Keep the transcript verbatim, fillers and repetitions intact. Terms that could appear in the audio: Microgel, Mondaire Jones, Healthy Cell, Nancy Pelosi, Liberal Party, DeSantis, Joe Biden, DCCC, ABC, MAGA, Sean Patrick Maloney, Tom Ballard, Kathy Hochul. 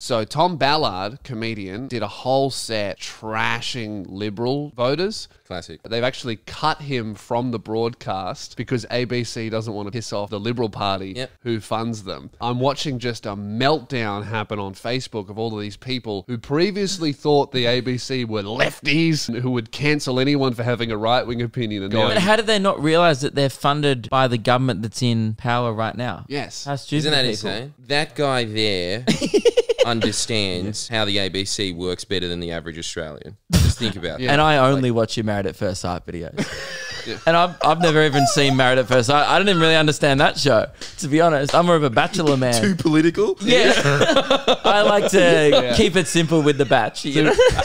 So Tom Ballard, comedian, did a whole set trashing Liberal voters. Classic. They've actually cut him from the broadcast because A B C doesn't want to piss off the Liberal Party, yep, who funds them. I'm watching just a meltdown happen on Facebook of all of these people who previously thought the A B C were lefties who would cancel anyone for having a right-wing opinion. And yeah, but how did they not realise that they're funded by the government that's in power right now? Yes. How stupid. Isn't that insane? That guy there... understands how the A B C works better than the average Australian. Just think about it. Yeah. And I only like, watch your Married at First Sight videos. Yeah. And I've, I've never even seen Married at First Sight. I don't even really understand that show, to be honest. I'm more of a Bachelor man. Too political? Yeah. I like to yeah. keep it simple with The Batch. You know?